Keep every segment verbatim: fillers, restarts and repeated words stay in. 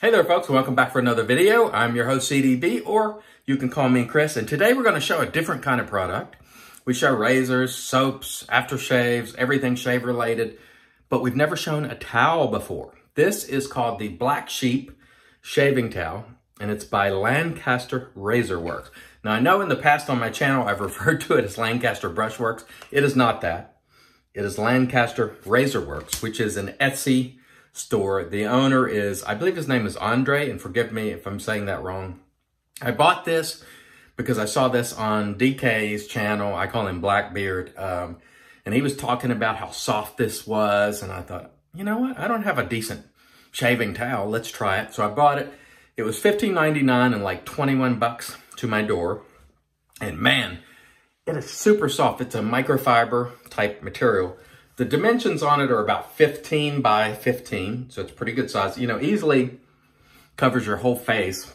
Hey there folks, welcome back for another video. I'm your host C D B, or you can call me Chris, and today we're going to show a different kind of product. We show razors, soaps, aftershaves, everything shave related, but we've never shown a towel before. This is called the Black Sheep Shaving Towel, and it's by Lancaster Razorworks. Now I know in the past on my channel I've referred to it as Lancaster Brushworks. It is not that. It is Lancaster Razorworks, which is an Etsy store. The owner is, I believe his name is Andre, and forgive me if I'm saying that wrong. I bought this because I saw this on D K's channel. I call him Blackbeard. Um, and he was talking about how soft this was. And I thought, you know what? I don't have a decent shaving towel. Let's try it. So I bought it. It was fifteen ninety-nine and like twenty-one bucks to my door. And man, it is super soft. It's a microfiber type material. The dimensions on it are about fifteen by fifteen, so it's pretty good size. You know, easily covers your whole face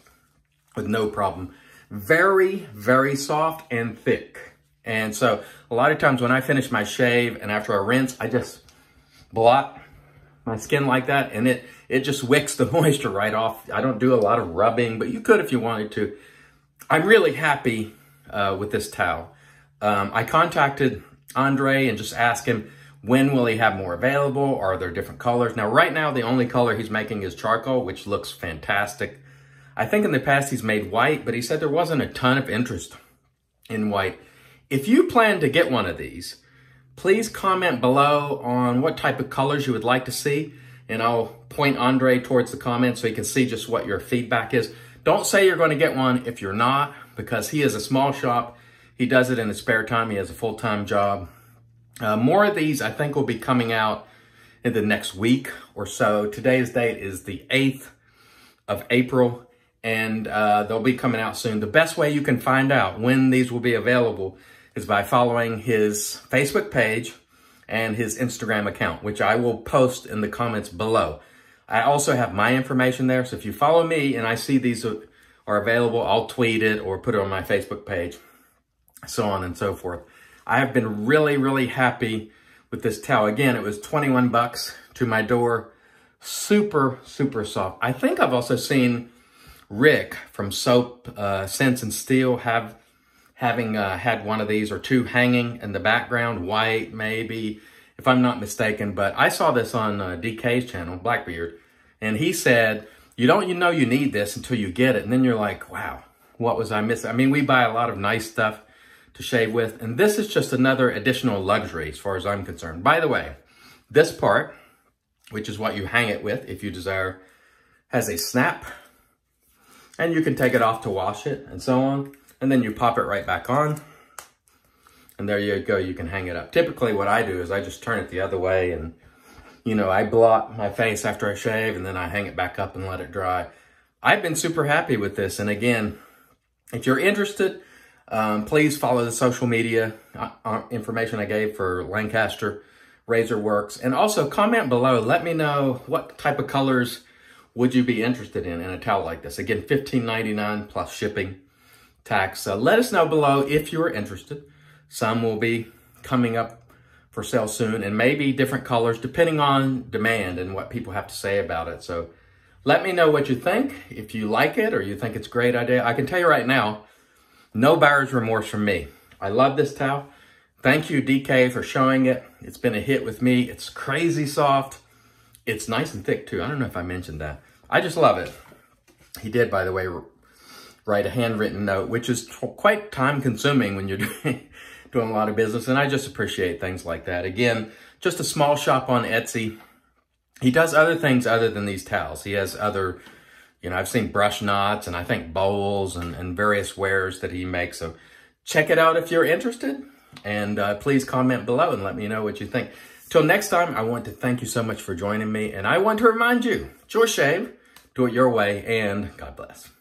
with no problem. Very, very soft and thick. And so a lot of times when I finish my shave and after I rinse, I just blot my skin like that, and it, it just wicks the moisture right off. I don't do a lot of rubbing, but you could if you wanted to. I'm really happy uh, with this towel. Um, I contacted Andre and just asked him, when will he have more available? Are there different colors? Now, right now, the only color he's making is charcoal, which looks fantastic. I think in the past he's made white, but he said there wasn't a ton of interest in white. If you plan to get one of these, please comment below on what type of colors you would like to see, and I'll point Andre towards the comments so he can see just what your feedback is. Don't say you're going to get one if you're not, because he is a small shop. He does it in his spare time. He has a full-time job. Uh, more of these, I think, will be coming out in the next week or so. Today's date is the eighth of April, and uh, they'll be coming out soon. The best way you can find out when these will be available is by following his Facebook page and his Instagram account, which I will post in the comments below. I also have my information there, so if you follow me and I see these are available, I'll tweet it or put it on my Facebook page, so on and so forth. I have been really, really happy with this towel. Again, it was twenty-one bucks to my door. Super, super soft. I think I've also seen Rick from Soap uh, Scent and Steel have having uh, had one of these or two hanging in the background, white maybe, if I'm not mistaken. But I saw this on uh, D K's channel, Blackbeard, and he said, you don't you know you need this until you get it. And then you're like, wow, what was I missing? I mean, we buy a lot of nice stuff to shave with, and this is just another additional luxury as far as I'm concerned. By the way, this part, which is what you hang it with if you desire, has a snap, and you can take it off to wash it and so on, and then you pop it right back on, and there you go, you can hang it up. Typically what I do is I just turn it the other way, and you know, I blot my face after I shave, and then I hang it back up and let it dry. I've been super happy with this, and again, if you're interested, Um, please follow the social media uh, information I gave for Lancaster Razorworks. And also comment below. Let me know what type of colors would you be interested in in a towel like this. Again, fifteen ninety-nine plus shipping tax. Uh, let us know below if you're interested. Some will be coming up for sale soon, and maybe different colors depending on demand and what people have to say about it. So let me know what you think. If you like it or you think it's a great idea, I can tell you right now, no buyer's remorse from me. I love this towel. Thank you, D K, for showing it. It's been a hit with me. It's crazy soft. It's nice and thick, too. I don't know if I mentioned that. I just love it. He did, by the way, write a handwritten note, which is quite time-consuming when you're doing, doing a lot of business, and I just appreciate things like that. Again, just a small shop on Etsy. He does other things other than these towels. He has other... You know, I've seen brush knots and I think bowls and, and various wares that he makes. So check it out if you're interested. And uh, please comment below and let me know what you think. Till next time, I want to thank you so much for joining me. And I want to remind you, it's your shave, do it your way, and God bless.